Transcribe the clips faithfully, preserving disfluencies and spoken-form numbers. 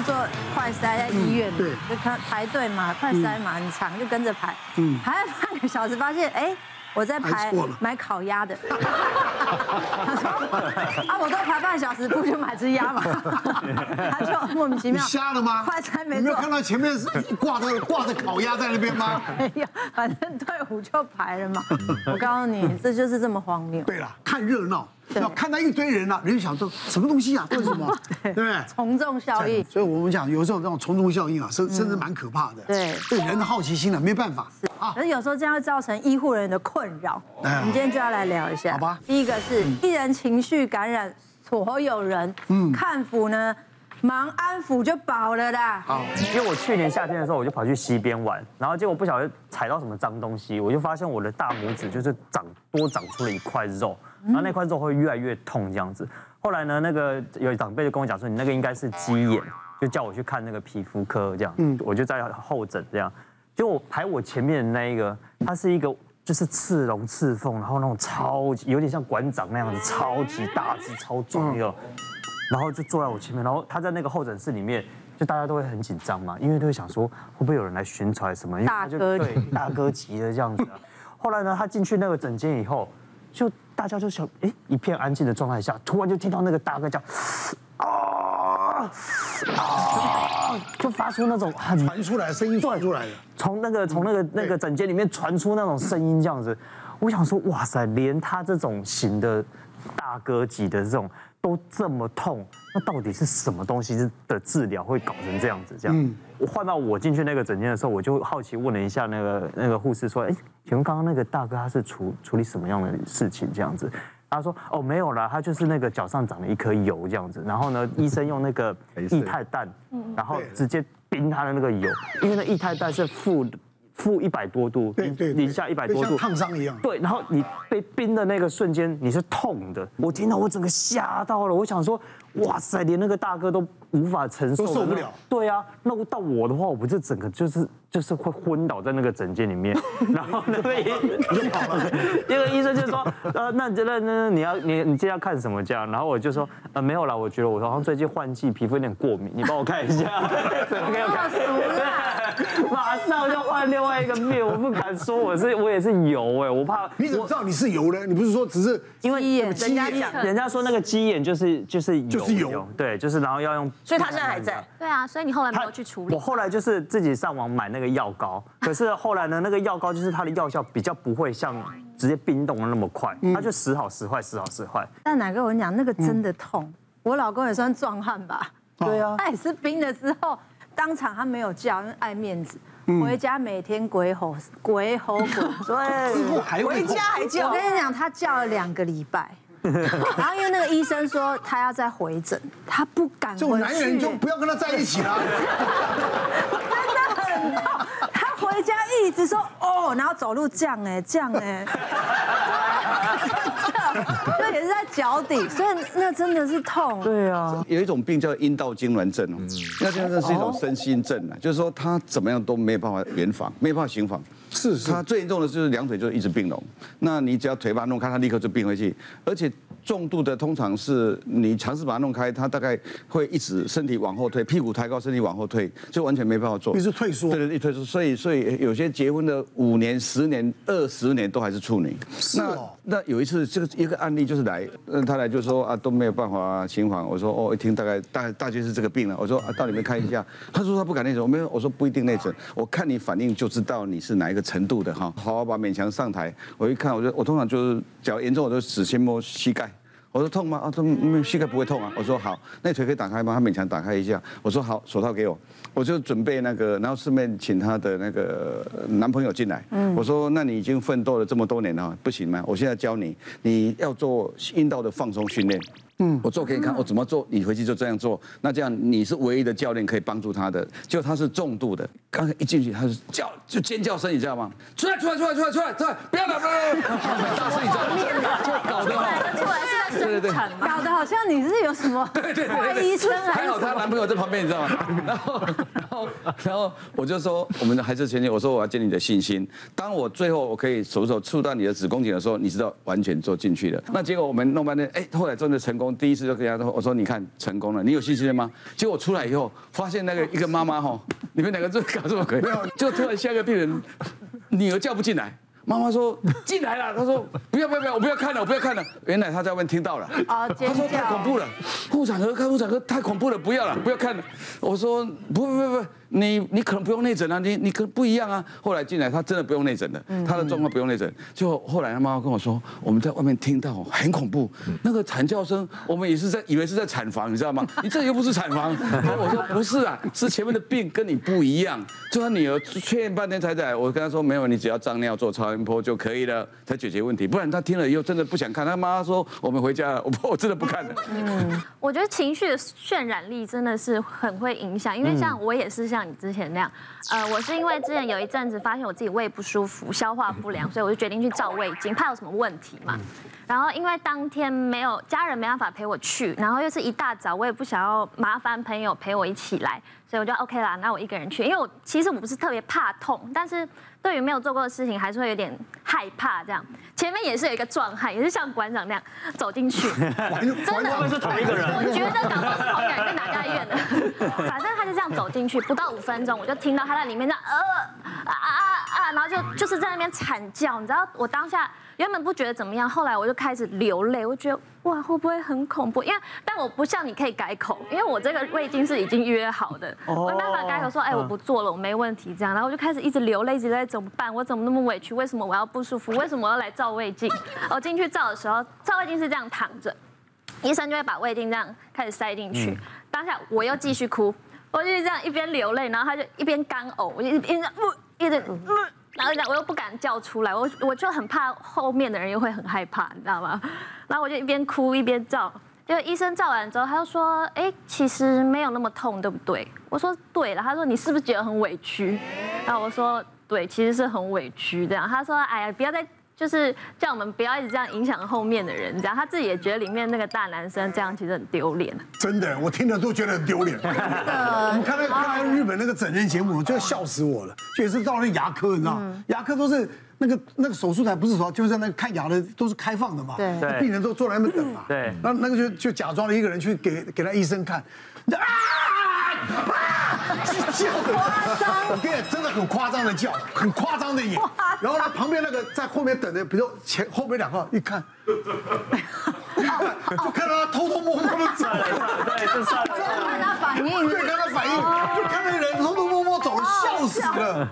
去做快筛，在医院，对，就看排队嘛，快筛蛮长，就跟着排，嗯，排了半个小时，发现哎，我在排买烤鸭的，他说啊，我都排半小时，不就买只鸭嘛，他就莫名其妙瞎了吗？快筛没做，你没有看到前面挂着挂着烤鸭在那边吗？没有，反正队伍就排了嘛。我告诉你，这就是这么荒谬。对了，看热闹。 要看到一堆人了，人就想说什么东西啊？这是什么？对不对？从众效应。所以我们讲，有时候这种从众效应啊，甚甚至蛮可怕的。对，对人的好奇心呢，没办法啊。可是有时候这样会造成医护人员的困扰。我们今天就要来聊一下。好吧。第一个是一人情绪感染所有人。嗯。看府呢，忙安抚就饱了啦。好。因为我去年夏天的时候，我就跑去溪边玩，然后结果不小心踩到什么脏东西，我就发现我的大拇指就是长多长出了一块肉。 然后那块肉会越来越痛这样子。后来呢，那个有长辈就跟我讲说，你那个应该是鸡眼，就叫我去看那个皮肤科这样。嗯，我就在候诊这样。结果排我前面的那一个，他是一个就是刺龙刺凤，然后那种超级有点像馆长那样子，超级大只、超壮的。然后就坐在我前面，然后他在那个候诊室里面，就大家都会很紧张嘛，因为都会想说会不会有人来巡查什么，因为他就对大哥级的这样子。后来呢，他进去那个诊间以后，就。 大家就想，哎，一片安静的状态下，突然就听到那个大哥叫，啊啊，就发出那种很传出来声音，传出来的，从那个从那个那个诊间里面传出那种声音这样子。我想说，哇塞，连他这种型的大哥级的这种都这么痛，那到底是什么东西的治疗会搞成这样子？这样，嗯、我换到我进去那个诊间的时候，我就好奇问了一下那个那个护士说，哎。 请问刚刚那个大哥他是处处理什么样的事情这样子？他说哦没有啦，他就是那个脚上长了一颗油这样子，然后呢医生用那个液态氮，然后直接冰他的那个油，因为那液态氮是负负一百多度，对对，零下一百多度，烫伤一样。对，然后你被冰的那个瞬间你是痛的，我听到我整个吓到了，我想说哇塞，连那个大哥都无法承受，都受不了。对啊，那到我的话，我这整个就是。 就是会昏倒在那个诊间里面，然后那个那个医生就说，呃，那那那你要你你今天要看什么这样？然后我就说，呃，没有啦，我觉得我好像最近换季，皮肤有点过敏，你帮我看一下。我给我看，马上就换另外一个面，我不敢说我是我也是油哎，我怕。你怎么知道你是油呢？你不是说只是因为人家人家说那个鸡眼就是就是就是油，对，就是然后要用。所以他现在还在。对啊，所以你后来没有去处理。我后来就是自己上网买那个。 那个药膏，可是后来呢，那个药膏就是它的药效比较不会像直接冰冻的那么快，它就时好时坏，时好时坏。但哪个我跟你讲，那个真的痛。嗯、我老公也算壮汉吧，对啊，他也是冰的时候，当场他没有叫，因为爱面子，嗯、回家每天鬼吼鬼吼鬼，对，之后还回家还叫。我跟你讲，他叫了两个礼拜。 然后因为那个医生说他要再回诊，他不敢回去。这种男人就不要跟他在一起了。真的很痛，他回家一直说哦，然后走路这样哎，这样哎，这也是在脚底，所以那真的是痛。对啊，有一种病叫阴道痉挛症哦，那真的是一种身心症啊，就是说他怎么样都没有办法圆房，没有办法行房。 是，他最严重的就是两腿就一直并拢，那你只要腿把它弄开，他立刻就并回去，而且重度的通常是你尝试把它弄开，他大概会一直身体往后退，屁股抬高，身体往后退，就完全没办法做，一直退缩。对对，一退缩，所以所以有些结婚的五年、十年、二十年都还是处女。是哦。那有一次这个一个案例就是来，嗯，他来就说啊都没有办法行房，我说哦一听大概大大概是这个病了，我说啊到里面看一下，他说他不敢内诊，我没有，我说不一定内诊，我看你反应就知道你是哪一个。 程度的哈，好好把勉强上台。我一看，我就我通常就是，假如严重，我就只先摸膝盖。我说痛吗？啊，这膝盖不会痛啊。我说好，那腿可以打开吗？他勉强打开一下。我说好，手套给我。我就准备那个，然后顺便请她的那个男朋友进来。嗯、我说那你已经奋斗了这么多年了，不行吗？我现在教你，你要做阴道的放松训练。 嗯，我做给你看，我怎么做，你回去就这样做。那这样你是唯一的教练可以帮助他的，就他是重度的。刚才一进去，他是叫就尖叫声，你知道吗？出来，出来，出来，出来，出来，出来！不要打，不要打，很大声，你知道吗？就搞得出来是在生产，搞得好像你是有什么怀疑生癌。还好她男朋友在旁边，你知道吗？然后，然后，然后我就说，我们还是前进。我说我要建立你的信心。当我最后我可以手手触到你的子宫颈的时候，你知道完全做进去了。那结果我们弄半天，哎，后来真的成功。我第一次就跟他说，我说你看成功了，你有信心了吗？结果出来以后，发现那个一个妈妈吼，你们两个就搞这么鬼，就突然下一个病人女儿叫不进来。 妈妈说进来了，她说不要不要不要，我不要看了，我不要看了。原来她在外面听到了，她说太恐怖了，妇产科看妇产科太恐怖了，不要了，不要看了。我说不不不不，你你可能不用内诊啊，你你可不一样啊。后来进来，她真的不用内诊了，她的状况不用内诊。就后来她妈妈跟我说，我们在外面听到很恐怖，那个惨叫声，我们也是在以为是在产房，你知道吗？你这又不是产房。我说不是啊，是前面的病跟你不一样。就她女儿劝半天才来，我跟她说没有，你只要胀尿做超。 音波就可以了，才解决问题。不然他听了以后真的不想看。他妈说我们回家了，我我真的不看了。嗯，我觉得情绪的渲染力真的是很会影响，因为像我也是像你之前那样，呃，我是因为之前有一阵子发现我自己胃不舒服、消化不良，所以我就决定去照胃镜，怕有什么问题嘛。然后因为当天没有家人没办法陪我去，然后又是一大早，我也不想要麻烦朋友陪我一起来。 所以我就 OK 啦，那我一个人去，因为我其实我不是特别怕痛，但是对于没有做过的事情还是会有点害怕这样。前面也是有一个壮汉，也是像馆长那样走进去，真的是同一个人，我觉得搞不好是同一个人，跟哪家医院的？反正他就这样走进去，不到五分钟，我就听到他在里面这样呃啊啊啊，然后就就是在那边惨叫，你知道我当下。 原本不觉得怎么样，后来我就开始流泪，我觉得哇，会不会很恐怖？因为但我不像你可以改口，因为我这个胃镜是已经约好的，我没办法改口说，哎，我不做了，我没问题这样。然后我就开始一直流泪，一直在怎么办？我怎么那么委屈？为什么我要不舒服？为什么我要来照胃镜？我进去照的时候，照胃镜是这样躺着，医生就会把胃镜这样开始塞进去。当下我又继续哭，我就这样一边流泪，然后他就一边干呕，我就一边不一直不。 然后我又不敢叫出来，我我就很怕后面的人又会很害怕，你知道吗？然后我就一边哭一边照，结果医生照完之后，他就说：“哎，其实没有那么痛，对不对？”我说：“对了。”他说：“你是不是觉得很委屈？”然后我说：“对，其实是很委屈。”这样他说：“哎呀，不要再就是叫我们不要一直这样影响后面的人。”这样他自己也觉得里面那个大男生这样其实很丢脸。真的，我听了都觉得很丢脸。真的，我看那看到日本那个整人节目，我就笑死我了。 也是到那牙科，你知道，牙科都是那个那个手术台，不是说就是在那个看牙的都是开放的嘛，对，病人都坐在那边等嘛，对，那那个就就假装了一个人去给给他医生看，啊啊，叫，夸张，对，真的很夸张的叫，很夸张的演，然后他旁边那个在后面等的，比如前后面两个一看。 就看到他偷偷摸摸的走了，对，就看他反应，对，看他反应，就看那个人偷偷摸摸走了，笑死了。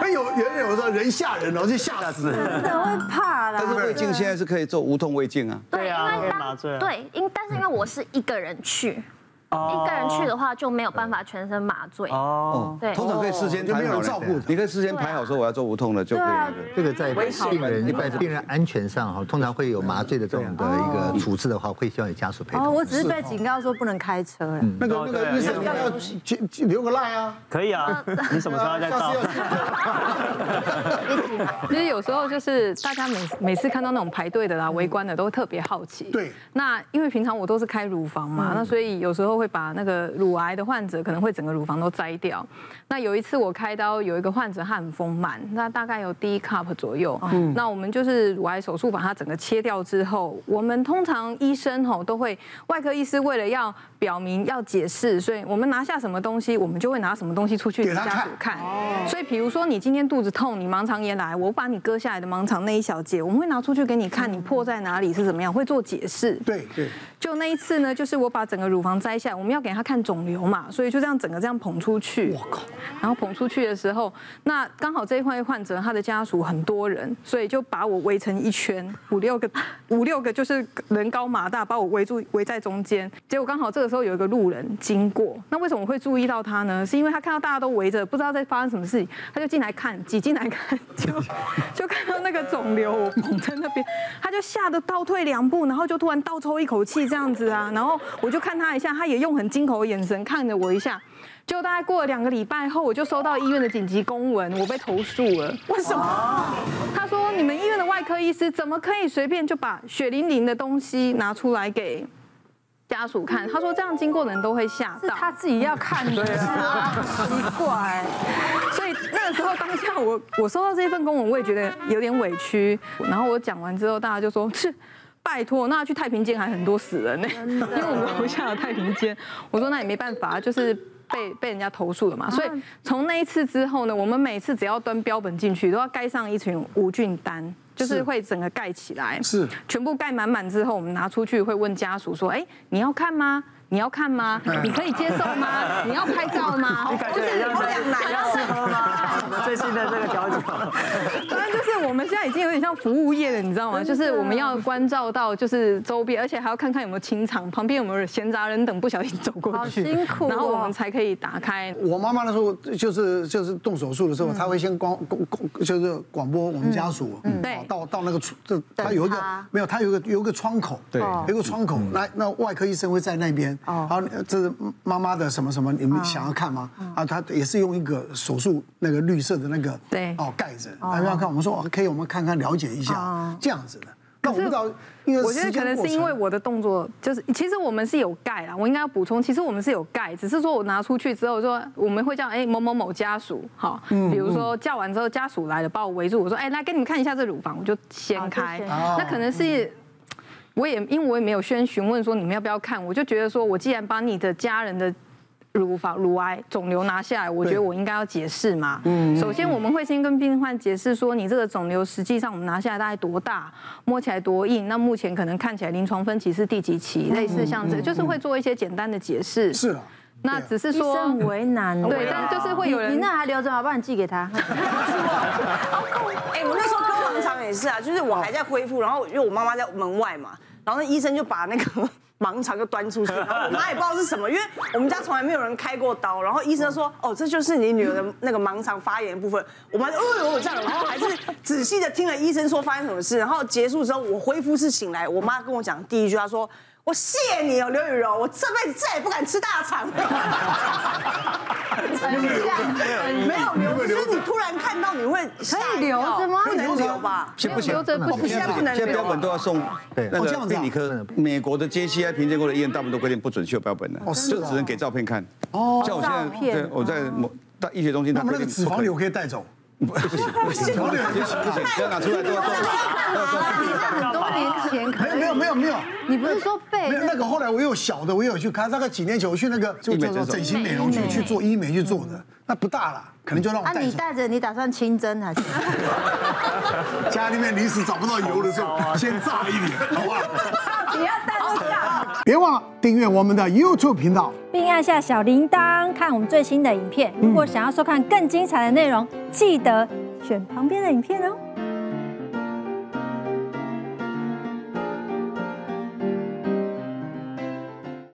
那有人有时候人吓人，然后就吓死，真的会怕啦。但是胃镜现在是可以做无痛胃镜啊，对啊，因为麻醉，对，因但是因为我是一个人去。 一个人去的话就没有办法全身麻醉哦，对，通常可以事先就没有人照顾，你可以事先排好说我要做无痛的就可以了。这个在病人一般病人安全上哈，通常会有麻醉的这种的一个处置的话，会需要有家属陪同。哦，我只是被警告说不能开车。那个那个医生要留个赖啊，可以啊，你什么时候再照？其实有时候就是大家每每次看到那种排队的啦、围观的都特别好奇。对，那因为平常我都是开乳房嘛，那所以有时候。 会把那个乳癌的患者可能会整个乳房都摘掉。那有一次我开刀，有一个患者他很丰满，那大概有 D cup 左右。嗯、那我们就是乳癌手术把它整个切掉之后，我们通常医生吼都会，外科医师为了要表明要解释，所以我们拿下什么东西，我们就会拿什么东西出去给家属看。哦、所以比如说你今天肚子痛，你盲肠炎来，我把你割下来的盲肠那一小节，我们会拿出去给你看，你破在哪里是怎么样，会做解释。对对。就那一次呢，就是我把整个乳房摘下。 我们要给他看肿瘤嘛，所以就这样整个这样捧出去。我靠！然后捧出去的时候，那刚好这一块患者他的家属很多人，所以就把我围成一圈，五六个，五六个就是人高马大，把我围住，围在中间。结果刚好这个时候有一个路人经过，那为什么我会注意到他呢？是因为他看到大家都围着，不知道在发生什么事情，他就进来看，挤进来看，就就看到那个肿瘤我捧在那边，他就吓得倒退两步，然后就突然倒抽一口气这样子啊，然后我就看他一下，他。 也用很惊恐的眼神看着我一下，就大概过了两个礼拜后，我就收到医院的紧急公文，我被投诉了。为什么？他说你们医院的外科医师怎么可以随便就把血淋淋的东西拿出来给家属看？他说这样经过的人都会吓到。是他自己要看的，奇怪。所以那个时候当下我我收到这份公文，我也觉得有点委屈。然后我讲完之后，大家就说是。拜托，那去太平间还很多死人呢，因为我们楼下有太平间。我说那也没办法，就是被被人家投诉了嘛。所以从那一次之后呢，我们每次只要端标本进去，都要盖上一群无菌单。 就是会整个盖起来，是全部盖满满之后，我们拿出去会问家属说：“哎，你要看吗？你要看吗？你可以接受吗？你要拍照吗？”就是我讲奶要试喝吗？最新的这个调酒，当然就是我们现在已经有点像服务业了，你知道吗？就是我们要关照到就是周边，而且还要看看有没有清场，旁边有没有闲杂人等不小心走过去，辛苦，然后我们才可以打开。我妈妈那时候就是就是动手术的时候，她会先广就是广播我们家属，对。 到到那个这，他有一个没有，他有一个有一个窗口，对，有一个窗口，那那外科医生会在那边，然后这是妈妈的什么什么，你们想要看吗？啊，他也是用一个手术那个绿色的那个对哦盖子，然后看我们说可以，我们看看了解一下这样子的。那我不知道，因为我觉得可能是因为我的动作就是，其实我们是有盖啦，我应该要补充，其实我们是有盖，只是说我拿出去之后说我们会叫哎某某某家属，好，比如说叫完之后家属来了把我围住，我说哎来给你们看一下这乳房，我就掀开，那可能是我也因为我也没有先询问说你们要不要看，我就觉得说我既然把你的家人的。 乳房、乳癌、肿瘤拿下来，我觉得我应该要解释嘛。嗯，首先我们会先跟病患解释说，你这个肿瘤实际上我们拿下来大概多大，摸起来多硬，那目前可能看起来临床分期是第几期，类似像这，就是会做一些简单的解释。是啊。 那只是说很为难，对，但就是会有人。你那还留着吗？不然你寄给他。哎，我那时候割盲肠也是啊，就是我还在恢复，然后因为我妈妈在门外嘛，然后那医生就把那个盲肠就端出去，然后我妈也不知道是什么，因为我们家从来没有人开过刀，然后医生说，哦，这就是你女儿的那个盲肠发炎的部分。我妈就哦呦这样，然后还是仔细的听了医生说发生什么事，然后结束之后我恢复是醒来，我妈跟我讲第一句，她说。 我谢你哦，刘雨柔，我这辈子再也不敢吃大肠了。没有留，就是你突然看到你会可以留着吗？不能留吧？先不行，留着不行，现在不能留。现在标本都要送那个病理科，美国的 J C I 评鉴过的医院，大部分都规定不准秀标本的，就只能给照片看。哦，像我现在对，我在某大医学中心，他们那个脂肪瘤可以带走。 不行，不行，不行，不要拿出来！你很多年前可没有没有没有，你不是说被那个后来我有小的，我有去看，大概几年前我去那个就叫做整形美容去去做医美去做的，那不大了，可能就让我带着。啊，你带着你打算清蒸还是？家里面临时找不到油的时候，先炸一点，好不好？你要带不下。别忘了订阅我们的 YouTube 频道，并按下小铃铛看我们最新的影片。如果想要收看更精彩的内容，记得。 选旁边的影片哦。